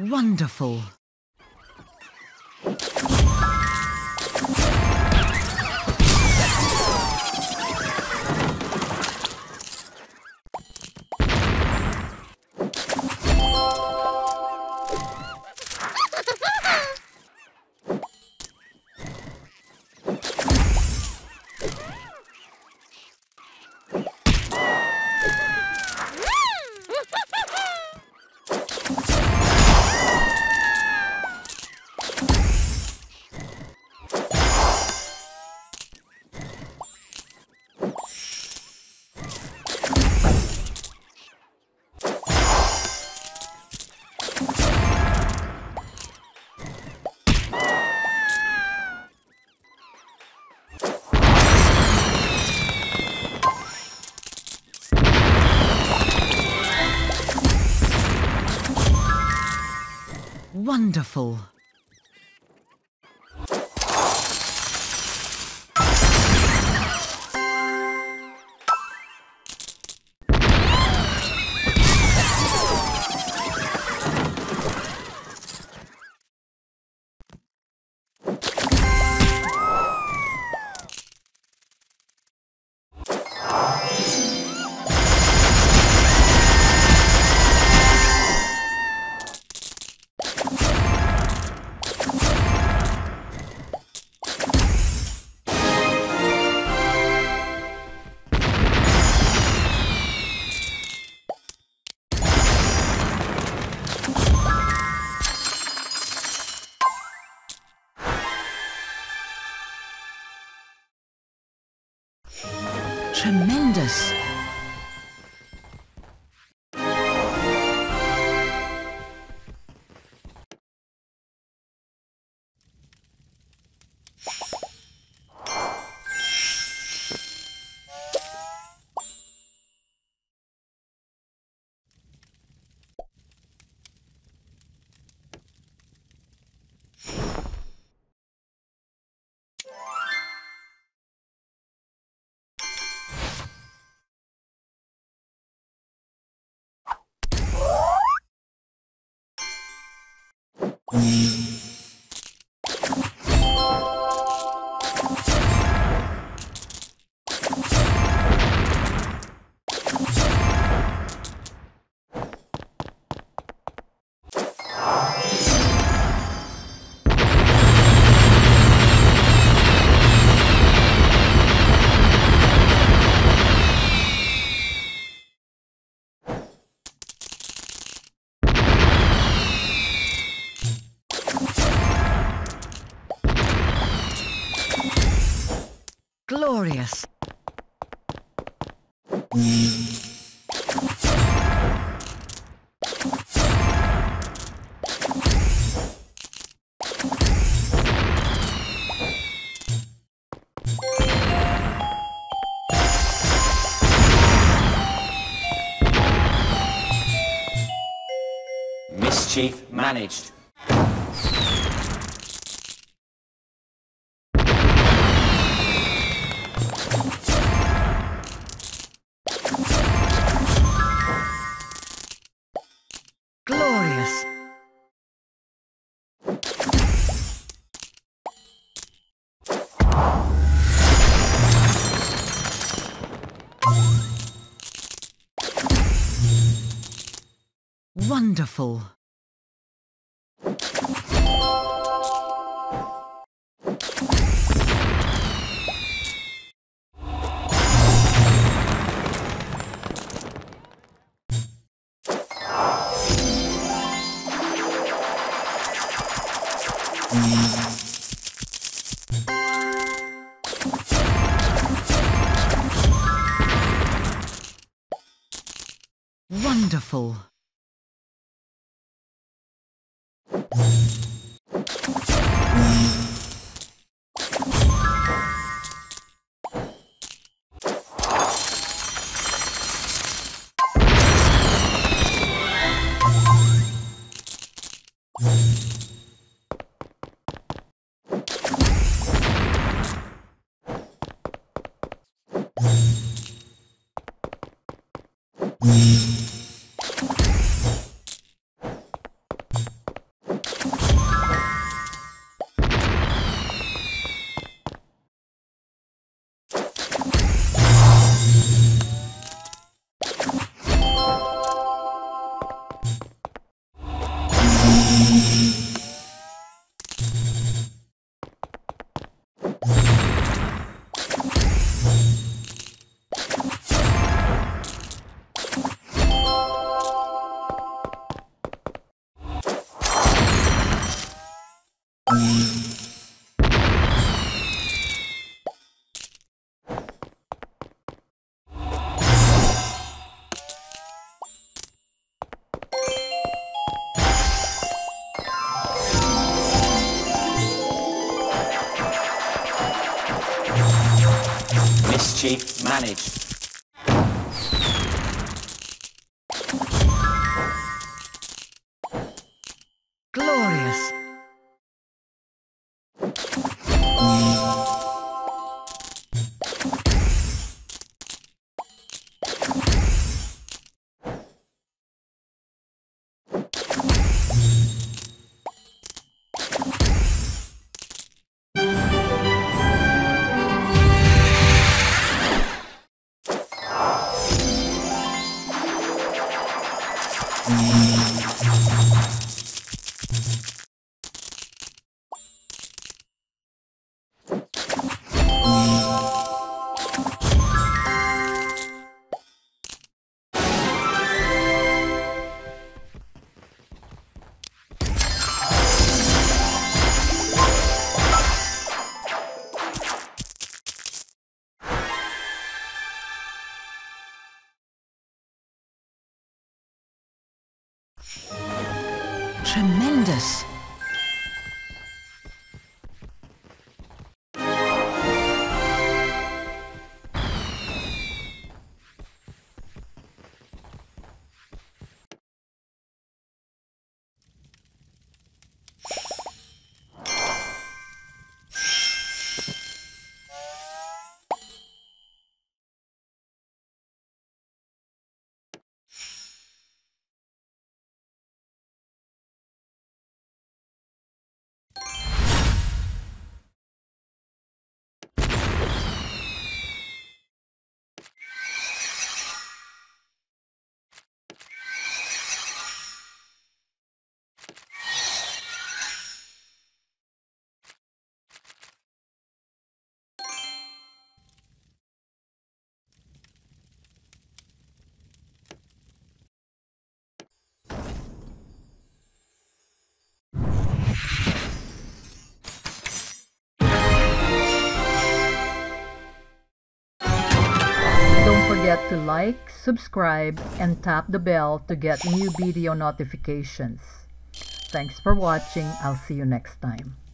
Wonderful. Wonderful. Tremendous. Glorious. Mischief managed. Wonderful. Wonderful. Mischief managed. Glorious. Tremendous. Don't forget to like, subscribe, and tap the bell to get new video notifications. Thanks for watching. I'll see you next time.